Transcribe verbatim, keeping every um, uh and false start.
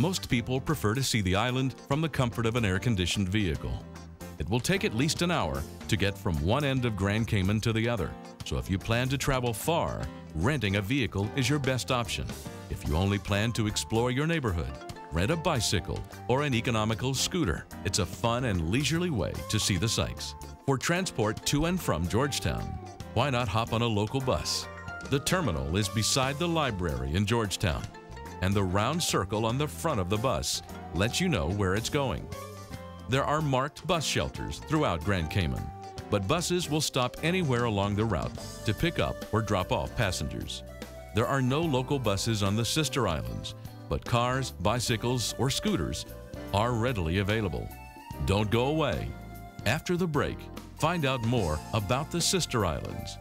most people prefer to see the island from the comfort of an air-conditioned vehicle. It will take at least an hour to get from one end of Grand Cayman to the other, so if you plan to travel far, renting a vehicle is your best option. If you only plan to explore your neighborhood, rent a bicycle or an economical scooter. It's a fun and leisurely way to see the sights. For transport to and from Georgetown, why not hop on a local bus? The terminal is beside the library in Georgetown, and the round circle on the front of the bus lets you know where it's going. There are marked bus shelters throughout Grand Cayman, but buses will stop anywhere along the route to pick up or drop off passengers. There are no local buses on the Sister Islands, but cars, bicycles, or scooters are readily available. Don't go away. After the break, find out more about the Sister Islands.